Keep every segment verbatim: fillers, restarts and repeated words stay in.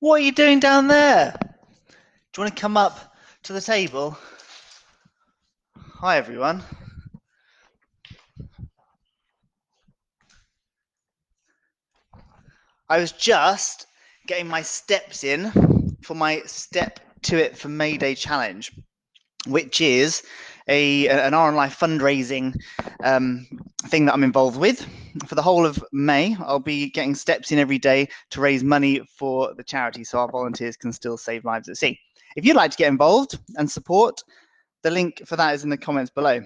What are you doing down there? Do you want to come up to the table? Hi, everyone. I was just getting my steps in for my Step to It for May Day challenge, which is a an R N L I fundraising um, thing that I'm involved with. For the whole of May, I'll be getting steps in every day to raise money for the charity so our volunteers can still save lives at sea. If you'd like to get involved and support, the link for that is in the comments below.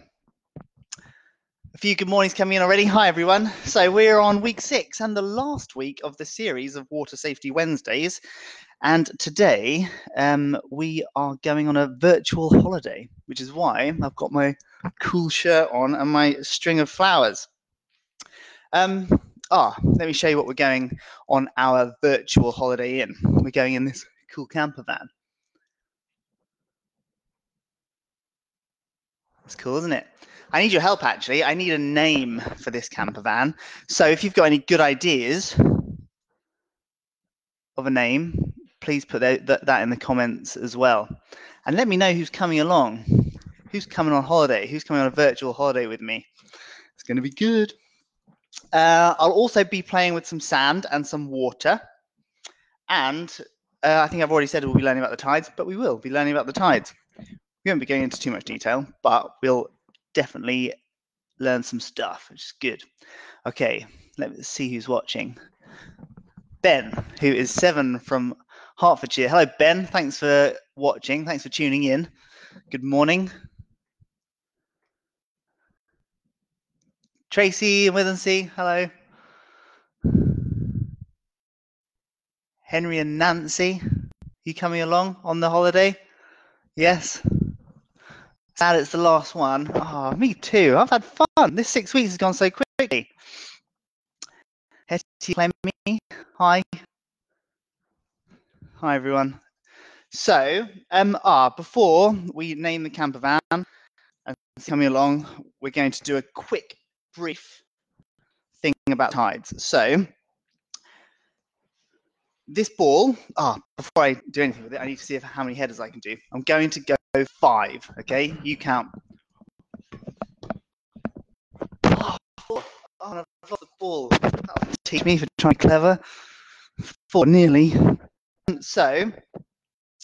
A few good mornings coming in already. Hi, everyone. So we're on week six and the last week of the series of Water Safety Wednesdays. And today um, we are going on a virtual holiday, which is why I've got my cool shirt on and my string of flowers. Um, ah, let me show you what we're going on our virtual holiday in. We're going in this cool camper van. That's cool, isn't it? I need your help, actually. I need a name for this camper van. So if you've got any good ideas of a name, please put that in the comments as well. And let me know who's coming along, who's coming on holiday, who's coming on a virtual holiday with me. It's going to be good. Uh, I'll also be playing with some sand and some water. And uh, I think I've already said we'll be learning about the tides, but we will be learning about the tides. We won't be going into too much detail, but we'll definitely learn some stuff, which is good. Okay, let's see who's watching. Ben, who is seven from Hertfordshire. Hello, Ben. Thanks for watching. Thanks for tuning in. Good morning. Tracy and Withensea, hello. Henry and Nancy, you coming along on the holiday? Yes. Sad it's the last one. Oh, me too. I've had fun. This six weeks has gone so quickly. Hetty Clemmy, hi. Hi, everyone. So, um, ah, before we name the camper van and coming along, we're going to do a quick, brief thing about tides. So, this ball, ah, before I do anything with it, I need to see if, how many headers I can do. I'm going to go five, okay? You count. Oh, four. Oh, and I've lost the ball. That'll teach me for trying clever. Four, nearly. So,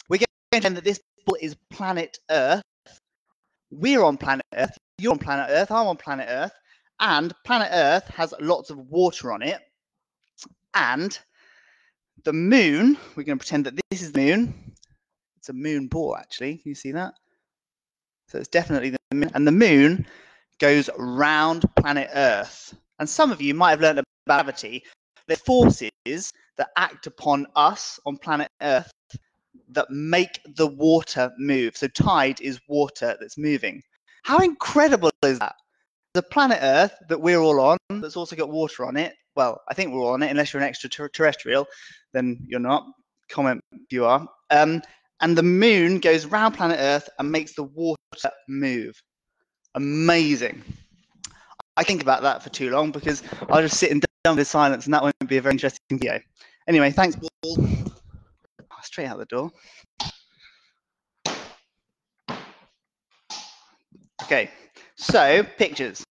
we're going to end that this ball is planet Earth. We're on planet Earth. You're on planet Earth. I'm on planet Earth. And planet Earth has lots of water on it. And the moon, we're going to pretend that this is the moon. It's a moon ball, actually. Can you see that? So it's definitely the moon. And the moon goes round planet Earth. And some of you might have learned about gravity. The forces that act upon us on planet Earth that make the water move. So tide is water that's moving. How incredible is that? The planet Earth that we're all on, that's also got water on it. Well, I think we're all on it, unless you're an extraterrestrial, then you're not. Comment if you are. Um, and the moon goes round planet Earth and makes the water move. Amazing. I think about that for too long because I'll just sit and done with silence, and that won't be a very interesting video. Anyway, thanks, Paul. Straight out the door. Okay, so pictures.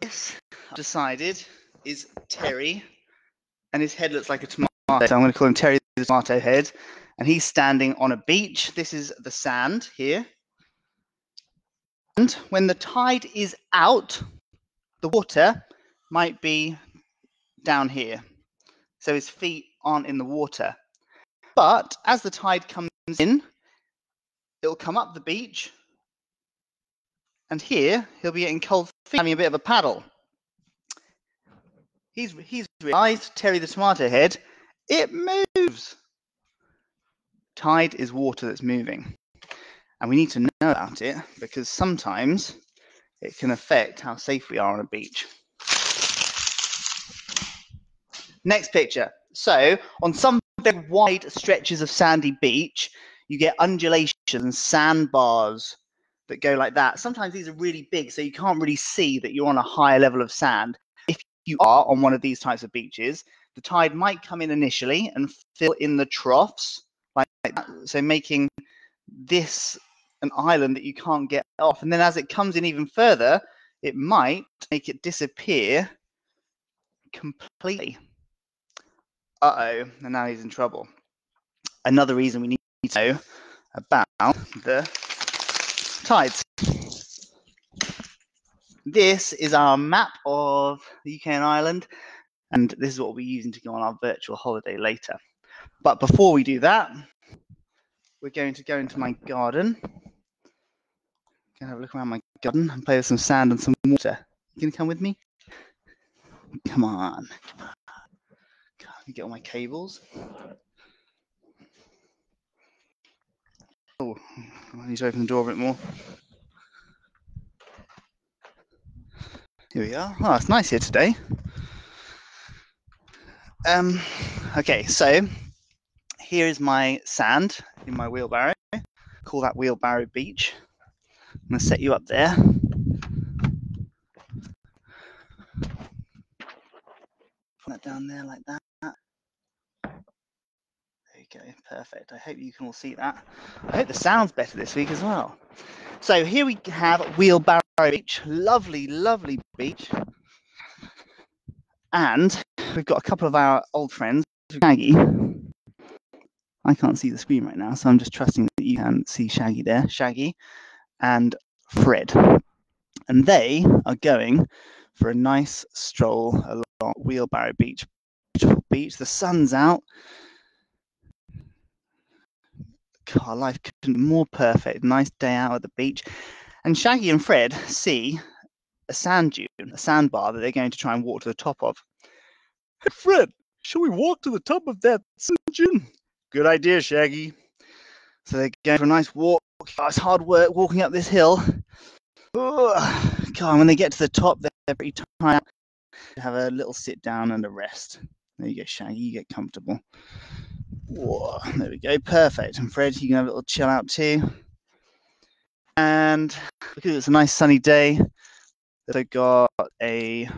This I've decided is Terry, and his head looks like a tomato, so I'm going to call him Terry the Tomato Head. And he's standing on a beach. This is the sand here. And when the tide is out, the water might be down here. So his feet aren't in the water. But as the tide comes in, it'll come up the beach. And here, he'll be getting cold feet, having a bit of a paddle. He's, he's realized, Terry the Tomato Head, it moves. Tide is water that's moving, and we need to know about it because sometimes it can affect how safe we are on a beach. Next picture. So on some very wide stretches of sandy beach, you get undulations and sandbars that go like that. Sometimes these are really big, so you can't really see that you're on a higher level of sand. If you are on one of these types of beaches, the tide might come in initially and fill in the troughs like that, so making this an island that you can't get off. And then as it comes in even further, it might make it disappear completely. Uh-oh, and now he's in trouble. Another reason we need to know about the tides. This is our map of the U K and Ireland, and this is what we'll be using to go on our virtual holiday later. But before we do that, we're going to go into my garden. I'm going to have a look around my garden and play with some sand and some water. You going to come with me? Come on. Come on. Get all my cables. Oh, I need to open the door a bit more. Here we are. Oh, it's nice here today. Um, okay, so here is my sand in my wheelbarrow. Call that wheelbarrow beach. I'm going to set you up there. Put that down there like that. Okay, perfect. I hope you can all see that. I hope the sound's better this week as well. So here we have Wheelbarrow Beach. Lovely, lovely beach. And we've got a couple of our old friends. Shaggy. I can't see the screen right now, so I'm just trusting that you can see Shaggy there. Shaggy and Fred. And they are going for a nice stroll along Wheelbarrow Beach. Beautiful beach. The sun's out. Our life couldn't be more perfect. Nice day out at the beach. And Shaggy and Fred see a sand dune, a sandbar that they're going to try and walk to the top of. Hey, Fred, shall we walk to the top of that sand dune? Good idea, Shaggy. So they're going for a nice walk. Oh, it's hard work walking up this hill. Oh, God, when they get to the top, they're pretty tired. Have a little sit down and a rest. There you go, Shaggy. You get comfortable. Whoa, there we go, perfect. And Fred, you can have a little chill out too. And because it's a nice sunny day, they've got a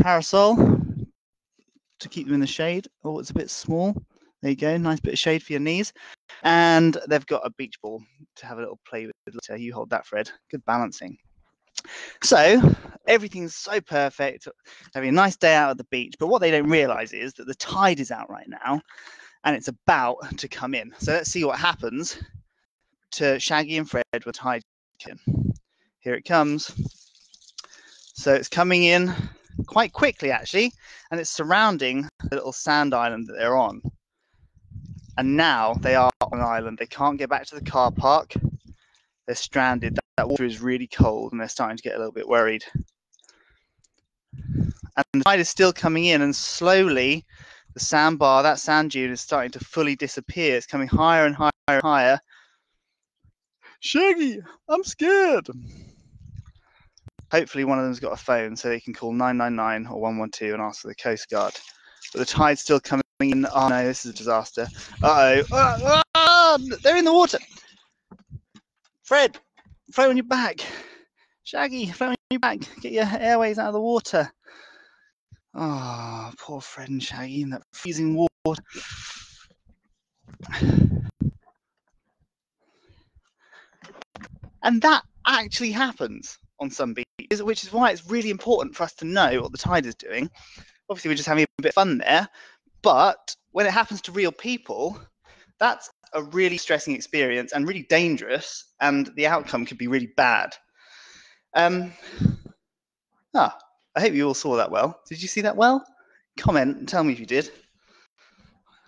parasol to keep them in the shade. Oh, it's a bit small. There you go, nice bit of shade for your knees. And they've got a beach ball to have a little play with later. You hold that, Fred. Good balancing. So everything's so perfect, having a nice day out at the beach, but what they don't realize is that the tide is out right now and it's about to come in. So let's see what happens to Shaggy and Fred with tide in. Here it comes. So it's coming in quite quickly actually, and it's surrounding the little sand island that they're on. And now they are on an island. They can't get back to the car park. They're stranded. That water is really cold and they're starting to get a little bit worried. And the tide is still coming in, and slowly the sandbar, that sand dune, is starting to fully disappear. It's coming higher and higher and higher. Shaggy, I'm scared. Hopefully one of them's got a phone so they can call nine nine nine or one one two and ask for the Coast Guard. But the tide's still coming in. Oh no, this is a disaster. Uh-oh. Oh, oh, they're in the water. Fred. Float on your back. Shaggy, float on your back. Get your airways out of the water. Oh, poor Fred and Shaggy in that freezing water. And that actually happens on some beaches, which is why it's really important for us to know what the tide is doing. Obviously, we're just having a bit of fun there. But when it happens to real people, that's a really stressing experience and really dangerous, and the outcome could be really bad. Um, ah, I hope you all saw that well. Did you see that well? Comment and tell me if you did.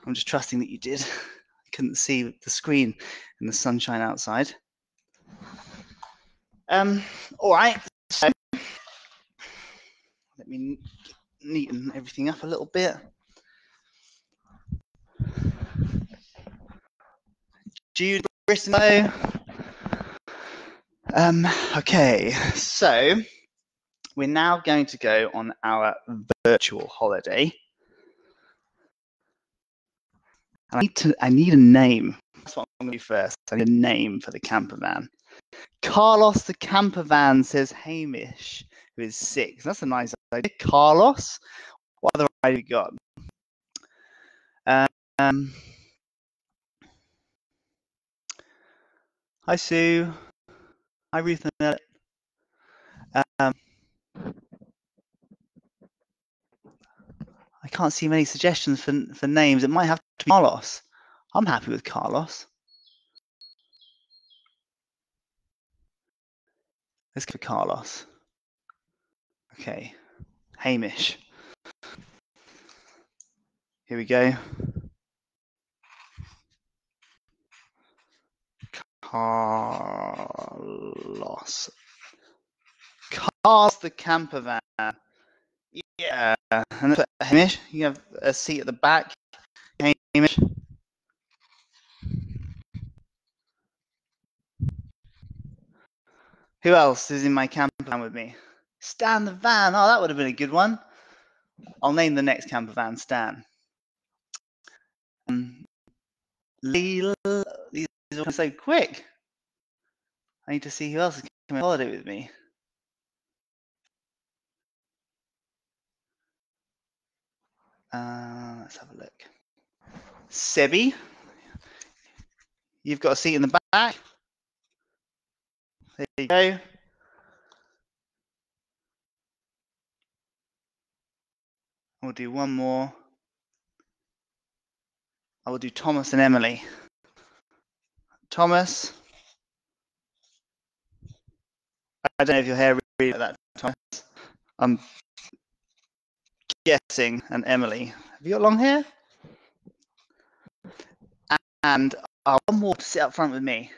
I'm just trusting that you did. I couldn't see the screen in the sunshine outside. Um, all right, so let me neaten everything up a little bit. Jude Bristow. Um, okay, so we're now going to go on our virtual holiday. And I need to I need a name That's what I'm going to do first. I need a name for the camper van. Carlos the camper van, says Hamish, who is six. That's a nice idea. Carlos, what other idea have you got? Um, hi, Sue. Hi, Ruth and Ellen. Um, I can't see many suggestions for, for names. It might have to be Carlos. I'm happy with Carlos. Let's go for Carlos. Okay. Hamish. Here we go. Carlos. Carlos the camper van. Yeah. And put Hamish. You have a seat at the back. Hamish. Who else is in my camper van with me? Stan the van. Oh, that would have been a good one. I'll name the next camper van Stan. Um, Leela. These are so quick. I need to see who else is coming on holiday with me. Uh, let's have a look. Sebi. You've got a seat in the back. There you go. We'll do one more. I will do Thomas and Emily. Thomas. I don't know if your hair really like that, Thomas. I'm guessing. And Emily. Have you got long hair? And uh, one more to sit up front with me.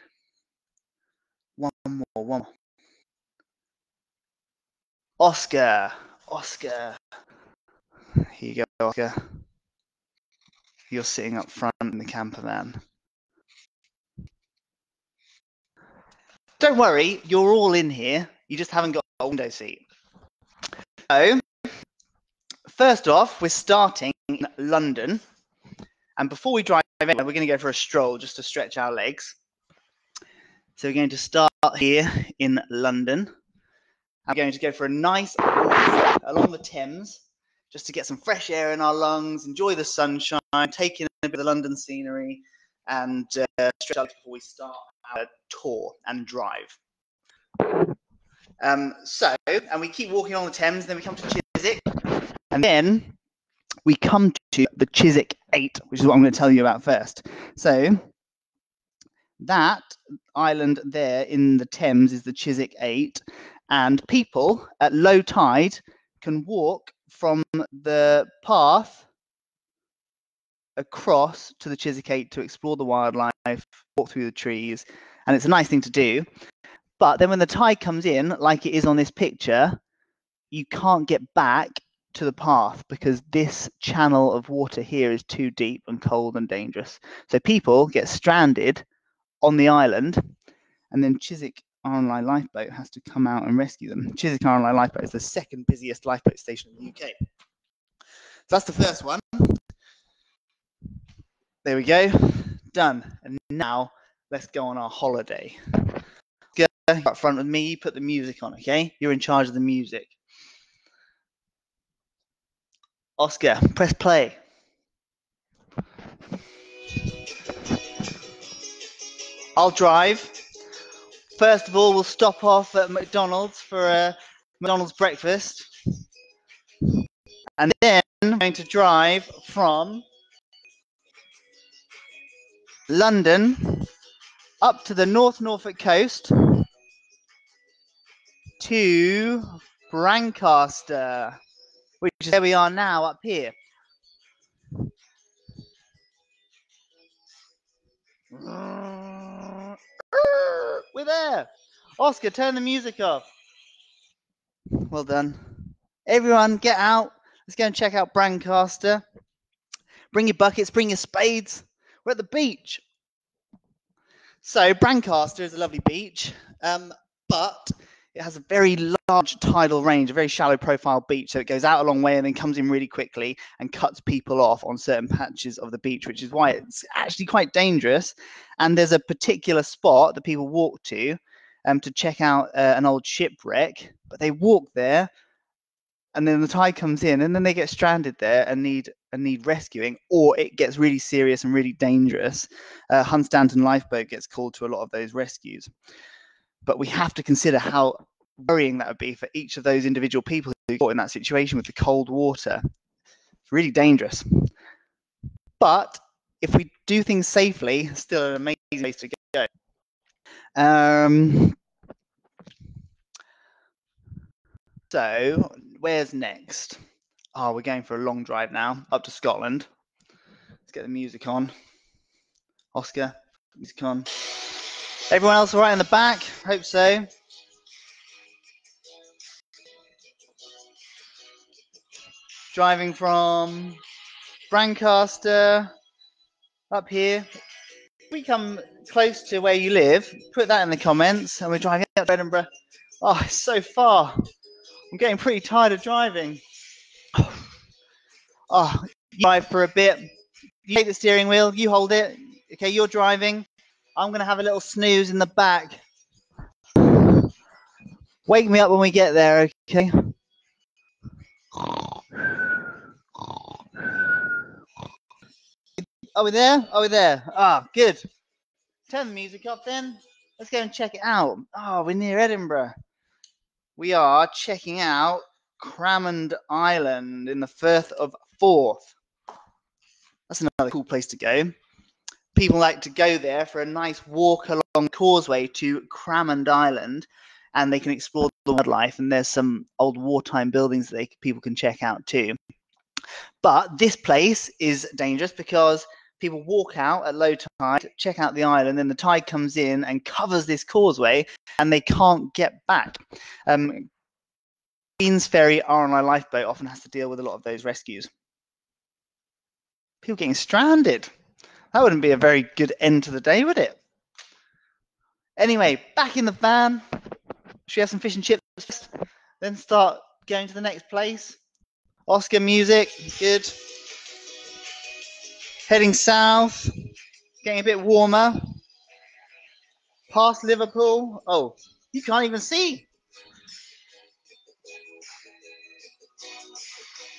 One more, one more. Oscar, Oscar. Here you go, Oscar. You're sitting up front in the camper van. Don't worry, you're all in here. You just haven't got a window seat. So, first off, we're starting in London. And before we drive in, we're going to go for a stroll just to stretch our legs. So we're going to start here in London. I'm going to go for a nice walk along the Thames just to get some fresh air in our lungs, enjoy the sunshine, take in a bit of the London scenery, and uh, stretch out before we start our tour and drive. Um, so, and we keep walking along the Thames, then we come to Chiswick, and then we come to the Chiswick Eyot, which is what I'm going to tell you about first. So, that island there in the Thames is the Chiswick Eyot, and people at low tide can walk from the path across to the Chiswick Eyot to explore the wildlife, walk through the trees, and it's a nice thing to do. But then when the tide comes in, like it is on this picture, you can't get back to the path because this channel of water here is too deep and cold and dangerous. So people get stranded on the island, and then Chiswick R N L I Lifeboat has to come out and rescue them. Chiswick R N L I Lifeboat is the second busiest lifeboat station in the U K. So that's the first one. There we go. Done. And now let's go on our holiday. Go up front with me. You put the music on, okay? You're in charge of the music. Oscar, press play. I'll drive. First of all, we'll stop off at McDonald's for a McDonald's breakfast. And then we're going to drive from London up to the North Norfolk coast to Brancaster, which is where we are now up here. We're there. Oscar, turn the music off. Well done. Everyone, get out. Let's go and check out Brancaster. Bring your buckets, bring your spades. We're at the beach. So Brancaster is a lovely beach, um, but It has a very large tidal range, a very shallow profile beach, so it goes out a long way and then comes in really quickly and cuts people off on certain patches of the beach, which is why it's actually quite dangerous. And there's a particular spot that people walk to um, to check out uh, an old shipwreck, but they walk there and then the tide comes in and then they get stranded there and need and need rescuing, or it gets really serious and really dangerous. Uh, Huntstanton Lifeboat gets called to a lot of those rescues. But we have to consider how worrying that would be for each of those individual people who got in that situation with the cold water. It's really dangerous. But if we do things safely, still an amazing place to go. Um, so where's next? Oh, we're going for a long drive now, up to Scotland. Let's get the music on. Oscar, music on. Everyone else all right in the back? Hope so. Driving from Brancaster up here. If we come close to where you live, put that in the comments, and we're driving out to Edinburgh. Oh, it's so far. I'm getting pretty tired of driving. Oh, you drive for a bit. You take the steering wheel, you hold it. Okay, you're driving. I'm going to have a little snooze in the back. Wake me up when we get there, okay? Are we there? Are we there? Ah, good. Turn the music up then. Let's go and check it out. Ah, we're near Edinburgh. We are checking out Cramond Island in the Firth of Forth. That's another cool place to go. People like to go there for a nice walk along the causeway to Cramond Island, and they can explore the wildlife, and there's some old wartime buildings that they, people can check out too. But this place is dangerous because people walk out at low tide, check out the island, then the tide comes in and covers this causeway, and they can't get back. Um, Queen's Ferry R N L I Lifeboat often has to deal with a lot of those rescues. People getting stranded. That wouldn't be a very good end to the day, would it? Anyway, back in the van. Should we have some fish and chips first? Then start going to the next place. Oscar music, good. Heading south, getting a bit warmer. Past Liverpool. Oh, you can't even see.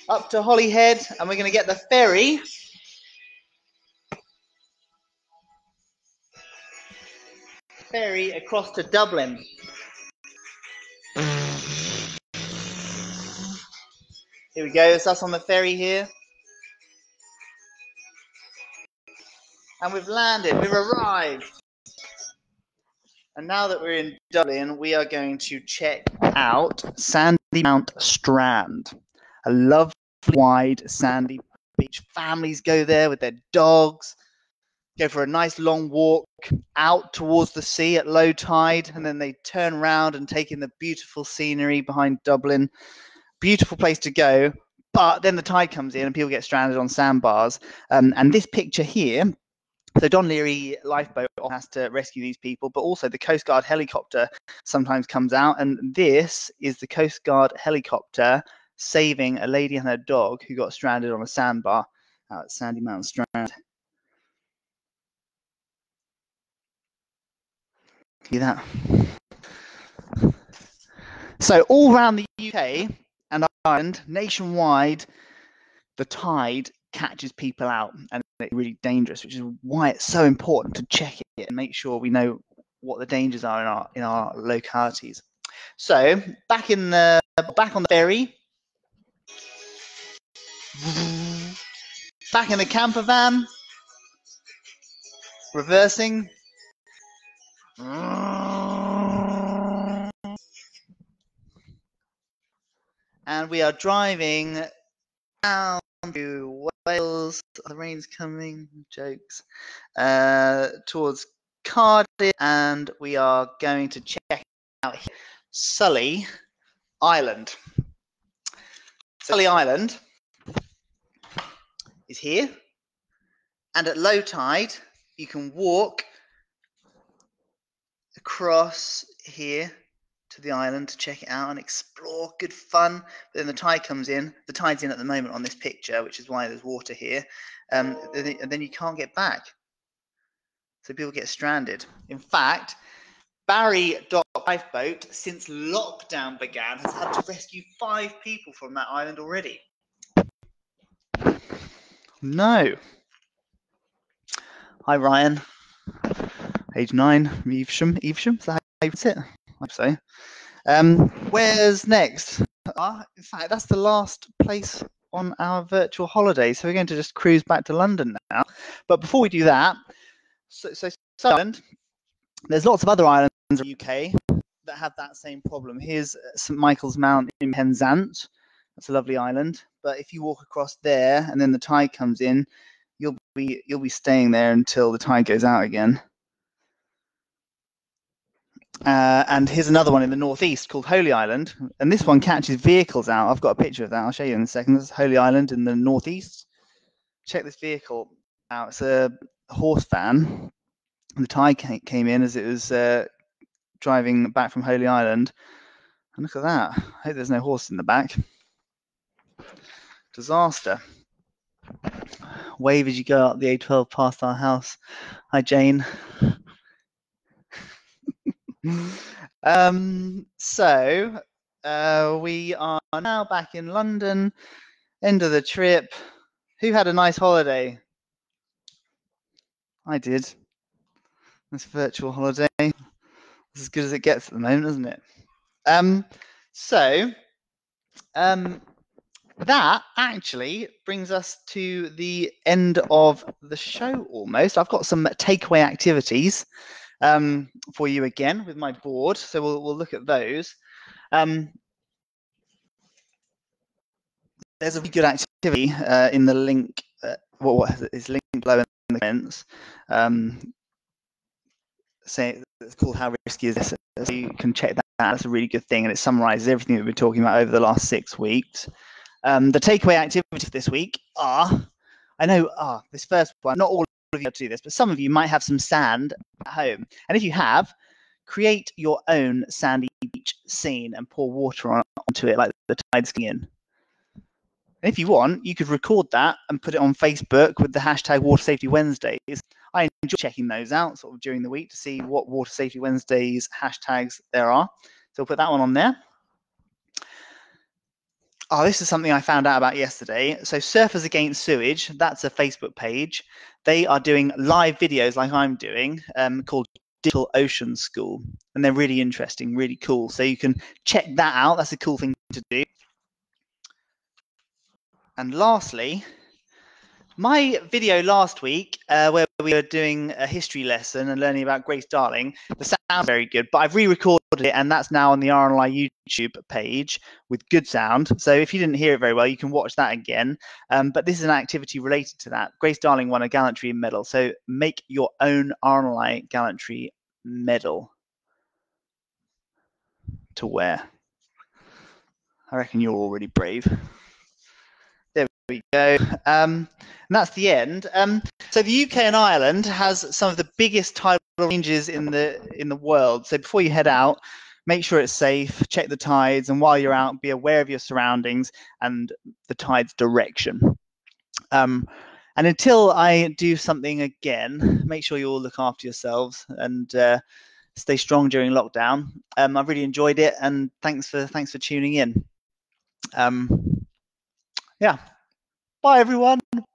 Up to Hollyhead, and we're going to get the ferry. Ferry across to Dublin. Here we go, it's us on the ferry here. And we've landed, we've arrived. And now that we're in Dublin, we are going to check out Sandymount Strand. A lovely wide sandy beach. Families go there with their dogs. Go for a nice long walk out towards the sea at low tide, and then they turn around and take in the beautiful scenery behind Dublin. Beautiful place to go, but then the tide comes in and people get stranded on sandbars. Um, and this picture here, so Dún Laoghaire Lifeboat has to rescue these people, but also the Coast Guard helicopter sometimes comes out, and this is the Coast Guard helicopter saving a lady and her dog who got stranded on a sandbar out at Sandymount Strand. See that. So all around the U K and Ireland, nationwide, the tide catches people out, and it's really dangerous, which is why it's so important to check it and make sure we know what the dangers are in our in our localities. So back in the back on the ferry, back in the camper van, reversing. And we are driving down to Wales. Oh, the rain's coming, jokes. Uh, towards Cardiff, and we are going to check out here. Sully Island. Sully Island is here, and at low tide, you can walk across here to the island to check it out and explore, good fun. But then the tide comes in, the tide's in at the moment on this picture, which is why there's water here, um, and then you can't get back. So people get stranded. In fact, Barry Dock Lifeboat, since lockdown began, has had to rescue five people from that island already. No. Hi, Ryan. Age nine, Evesham. Evesham, is that how you sit? I say. Um, where's next? Uh, in fact, that's the last place on our virtual holiday. So we're going to just cruise back to London now. But before we do that, so, so Ireland, there's lots of other islands in the U K that have that same problem. Here's St Michael's Mount in Penzance. That's a lovely island. But if you walk across there and then the tide comes in, you'll be you'll be staying there until the tide goes out again. Uh, and here's another one in the northeast called Holy Island, and this one catches vehicles out. I've got a picture of that. I'll show you in a second. This is Holy Island in the northeast. Check this vehicle out. It's a horse van. The tide came in as it was uh, driving back from Holy Island, and look at that. I hope there's no horse in the back. Disaster. Wave as you go up the A twelve past our house. Hi, Jane. um so uh we are now back in London. End of the trip. Who had a nice holiday? I did. This virtual holiday, it's as good as it gets at the moment, isn't it? um so um That actually brings us to the end of the show almost. I've got some takeaway activities um, for you again with my board, so we'll, we'll look at those. Um, there's a really good activity uh, in the link, uh, what, what is linked below in the comments. Um, say it's called How Risky Is This? So you can check that out. That's a really good thing, and it summarizes everything that we've been talking about over the last six weeks. Um, the takeaway activities this week are, I know, ah, this first one, not all of you have to do this, but some of you might have some sand at home. And if you have, create your own sandy beach scene and pour water on, onto it like the tide's coming in. And if you want, you could record that and put it on Facebook with the hashtag Water Safety Wednesdays. I enjoy checking those out sort of during the week to see what Water Safety Wednesdays hashtags there are. So we'll put that one on there. Oh, this is something I found out about yesterday. So Surfers Against Sewage, that's a Facebook page. They are doing live videos like I'm doing um, called Digital Ocean School. And they're really interesting, really cool. So you can check that out. That's a cool thing to do. And lastly, my video last week uh, where we were doing a history lesson and learning about Grace Darling, the sound's very good, but I've re-recorded it and that's now on the R N L I YouTube page with good sound. So if you didn't hear it very well, you can watch that again. Um, but this is an activity related to that. Grace Darling won a gallantry medal. So make your own R N L I gallantry medal to wear. I reckon you're already brave. We go, um, and that's the end. Um, so the U K and Ireland has some of the biggest tidal ranges in the in the world. So before you head out, make sure it's safe, check the tides, and while you're out, be aware of your surroundings and the tide's direction. Um, and until I do something again, make sure you all look after yourselves and uh, stay strong during lockdown. Um, I've really enjoyed it, and thanks for thanks for tuning in. Um, yeah. Bye, everyone.